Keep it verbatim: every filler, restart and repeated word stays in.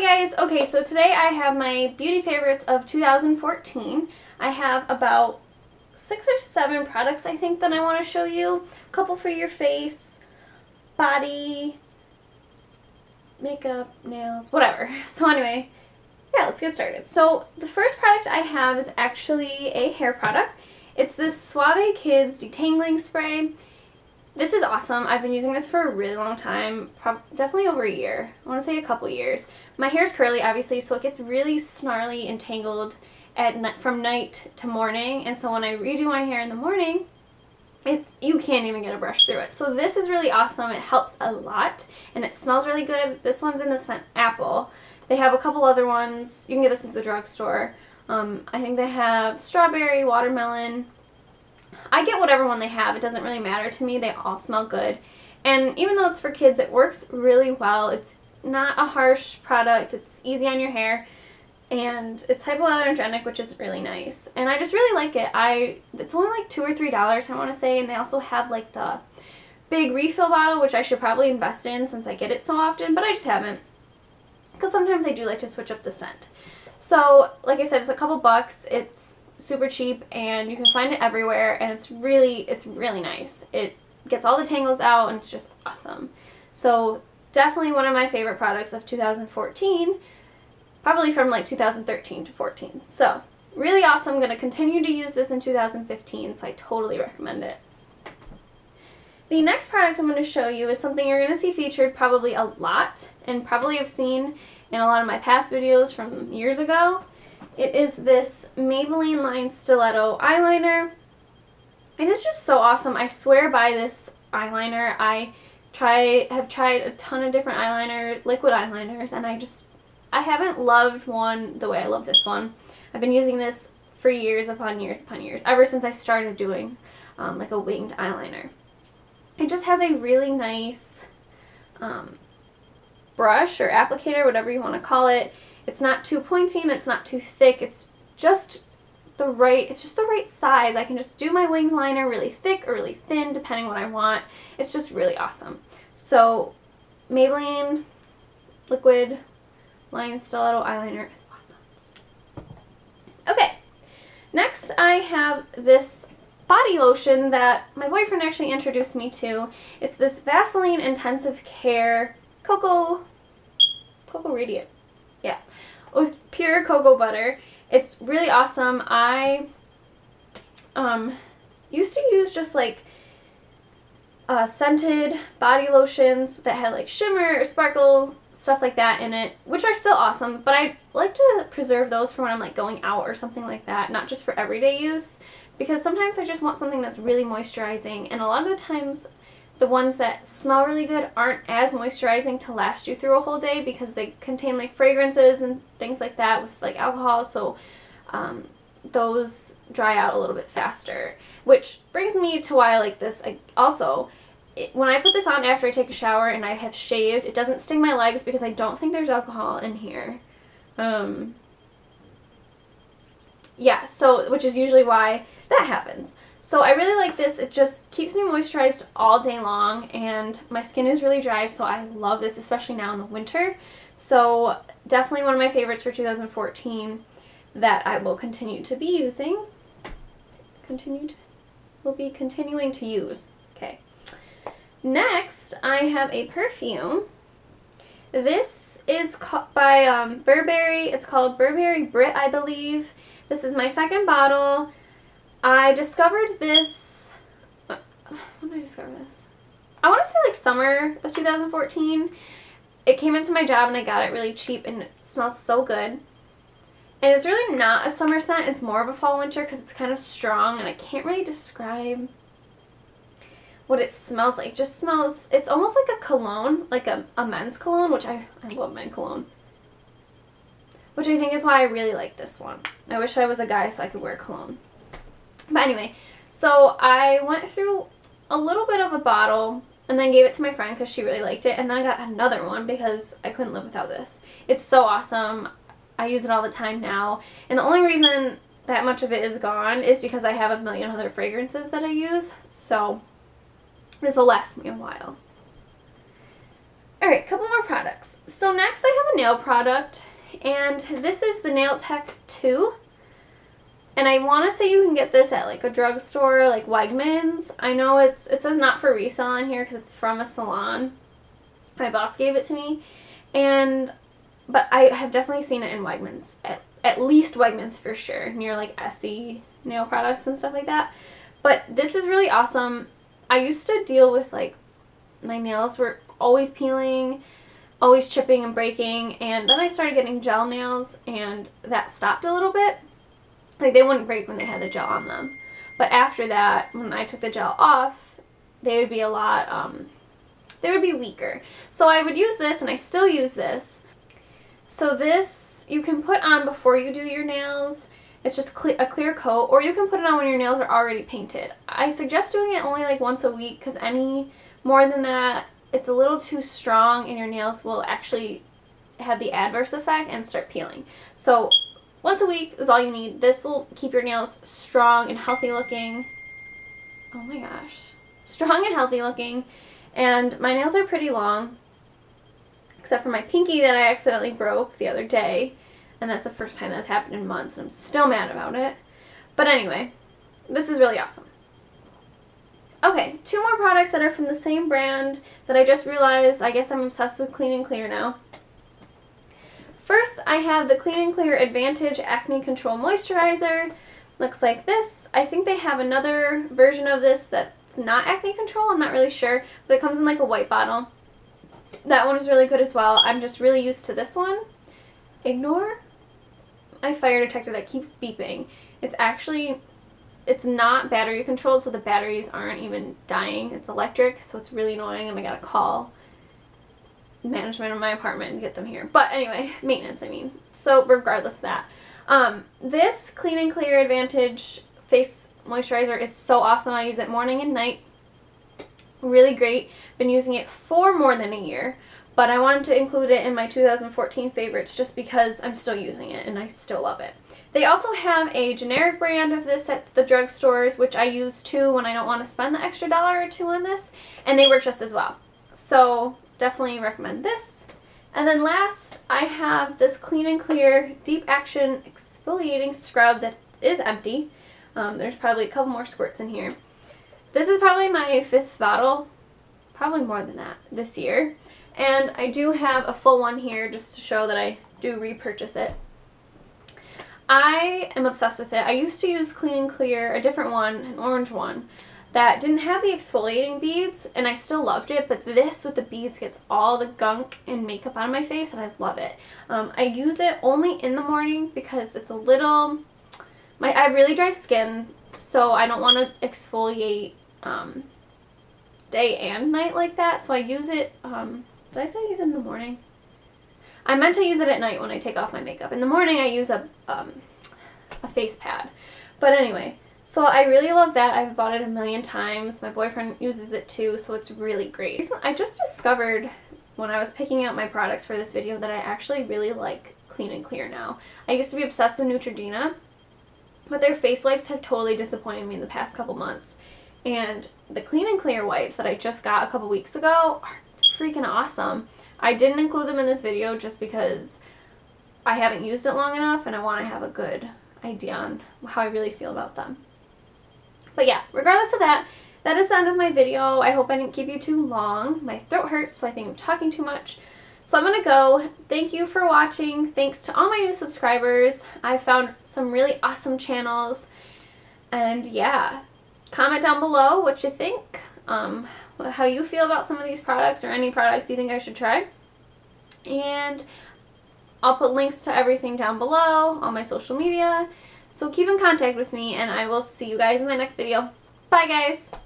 Hi guys! Okay, so today I have my beauty favorites of two thousand fourteen. I have about six or seven products I think that I want to show you. A couple for your face, body, makeup, nails, whatever. So anyway, yeah, let's get started. So the first product I have is actually a hair product. It's this Suave Kids Detangling Spray. This is awesome. I've been using this for a really long time, probably, definitely over a year. I want to say a couple years. My hair's curly, obviously, so it gets really snarly and tangled at, from night to morning. And so when I redo my hair in the morning, it, you can't even get a brush through it. So this is really awesome. It helps a lot, and it smells really good. This one's in the scent Apple. They have a couple other ones. You can get this at the drugstore. Um, I think they have strawberry, watermelon. I get whatever one they have. It doesn't really matter to me. They all smell good. And even though it's for kids, it works really well. It's not a harsh product. It's easy on your hair. And it's hypoallergenic, which is really nice. And I just really like it. I It's only like two or three dollars, I want to say. And they also have like the big refill bottle, which I should probably invest in since I get it so often. But I just haven't, because sometimes I do like to switch up the scent. So, like I said, it's a couple bucks. It's super cheap, and you can find it everywhere, and it's really it's really nice. It gets all the tangles out, and it's just awesome. So definitely one of my favorite products of two thousand fourteen, probably from like two thousand thirteen to fourteen. So really awesome. I'm going to continue to use this in two thousand fifteen, so I totally recommend it. The next product I'm going to show you is something you're going to see featured probably a lot, and probably have seen in a lot of my past videos from years ago. It is this Maybelline Line Stiletto eyeliner, and it's just so awesome. I swear by this eyeliner. I try have tried a ton of different eyeliner, liquid eyeliners, and I just, I haven't loved one the way I love this one. I've been using this for years upon years upon years, ever since I started doing um, like a winged eyeliner. It just has a really nice um, brush or applicator, whatever you want to call it. It's not too pointy and it's not too thick. It's just the right, it's just the right size. I can just do my winged liner really thick or really thin, depending what I want. It's just really awesome. So Maybelline Liquid Line Stiletto Eyeliner is awesome. Okay, next I have this body lotion that my boyfriend actually introduced me to. It's this Vaseline Intensive Care Cocoa, Cocoa Radiant. Yeah, with pure cocoa butter. It's really awesome. I um, used to use just like uh, scented body lotions that had like shimmer or sparkle, stuff like that in it, which are still awesome, but I like to preserve those for when I'm like going out or something like that, not just for everyday use, because sometimes I just want something that's really moisturizing, and a lot of the times the ones that smell really good aren't as moisturizing to last you through a whole day, because they contain like fragrances and things like that with like alcohol, so um, those dry out a little bit faster. Which brings me to why I like this. I also, it, when I put this on after I take a shower and I have shaved, it doesn't sting my legs because I don't think there's alcohol in here. Um, yeah, so which is usually why that happens. So I really like this. It just keeps me moisturized all day long, and my skin is really dry, so I love this, especially now in the winter. So definitely one of my favorites for two thousand fourteen that I will continue to be using. Continued? Will be continuing to use. Okay. Next, I have a perfume. This is by um, Burberry. It's called Burberry Brit, I believe. This is my second bottle. I discovered this, when did I discover this? I want to say like summer of two thousand fourteen. It came into my job and I got it really cheap, and it smells so good. And it's really not a summer scent, it's more of a fall winter, because it's kind of strong, and I can't really describe what it smells like. It just smells, it's almost like a cologne, like a, a men's cologne, which I, I love men's cologne. Which I think is why I really like this one. I wish I was a guy so I could wear cologne. But anyway, so I went through a little bit of a bottle and then gave it to my friend because she really liked it. And then I got another one because I couldn't live without this. It's so awesome. I use it all the time now. And the only reason that much of it is gone is because I have a million other fragrances that I use. So this will last me a while. Alright, a couple more products. So next I have a nail product, and this is the Nail Tek two. And I want to say you can get this at like a drugstore, like Wegman's. I know it's it says not for resale on here because it's from a salon. My boss gave it to me, and but I have definitely seen it in Wegman's, at, at least Wegman's for sure, near like Essie nail products and stuff like that. But this is really awesome. I used to deal with like my nails were always peeling, always chipping and breaking, and then I started getting gel nails, and that stopped a little bit. Like, they wouldn't break when they had the gel on them. But after that, when I took the gel off, they would be a lot, um, they would be weaker. So I would use this, and I still use this. So this, you can put on before you do your nails. It's just cle- a clear coat, or you can put it on when your nails are already painted. I suggest doing it only, like, once a week, because any more than that, it's a little too strong, and your nails will actually have the adverse effect and start peeling. So once a week is all you need. This will keep your nails strong and healthy looking. Oh my gosh. Strong and healthy looking. And my nails are pretty long, except for my pinky that I accidentally broke the other day. And that's the first time that's happened in months, and I'm still mad about it. But anyway, this is really awesome. Okay, two more products that are from the same brand that I just realized. I guess I'm obsessed with Clean and Clear now. First, I have the Clean and Clear Advantage Acne Control Moisturizer. Looks like this. I think they have another version of this that's not acne control. I'm not really sure, but it comes in like a white bottle. That one is really good as well. I'm just really used to this one. Ignore my fire detector that keeps beeping. It's actually, it's not battery controlled, so the batteries aren't even dying. It's electric, so it's really annoying, and I got a call management of my apartment and get them here. But anyway, maintenance, I mean. So regardless of that, um, this Clean and Clear Advantage Face Moisturizer is so awesome. I use it morning and night. Really great. Been using it for more than a year, but I wanted to include it in my two thousand fourteen favorites just because I'm still using it and I still love it. They also have a generic brand of this at the drugstores, which I use too when I don't want to spend the extra dollar or two on this, and they work just as well. So definitely recommend this. And then last, I have this Clean and Clear Deep Action Exfoliating Scrub that is empty. Um, there's probably a couple more squirts in here. This is probably my fifth bottle, probably more than that, this year. And I do have a full one here just to show that I do repurchase it. I am obsessed with it. I used to use Clean and Clear, a different one, an orange one, that didn't have the exfoliating beads, and I still loved it, but this with the beads gets all the gunk and makeup out of my face, and I love it. Um, I use it only in the morning because it's a little, my, I have really dry skin, so I don't want to exfoliate um, day and night like that, so I use it, um, did I say I use it in the morning? I meant to use it at night when I take off my makeup. In the morning I use a, um, a face pad, but anyway. So I really love that. I've bought it a million times. My boyfriend uses it too, so it's really great. I just discovered when I was picking out my products for this video that I actually really like Clean and Clear now. I used to be obsessed with Neutrogena, but their face wipes have totally disappointed me in the past couple months. And the Clean and Clear wipes that I just got a couple weeks ago are freaking awesome. I didn't include them in this video just because I haven't used it long enough and I want to have a good idea on how I really feel about them. But yeah, regardless of that, that is the end of my video. I hope I didn't keep you too long. My throat hurts, so I think I'm talking too much. So I'm going to go. Thank you for watching. Thanks to all my new subscribers. I found some really awesome channels. And yeah, comment down below what you think, um, how you feel about some of these products or any products you think I should try. And I'll put links to everything down below, all my social media. So keep in contact with me, and I will see you guys in my next video. Bye, guys!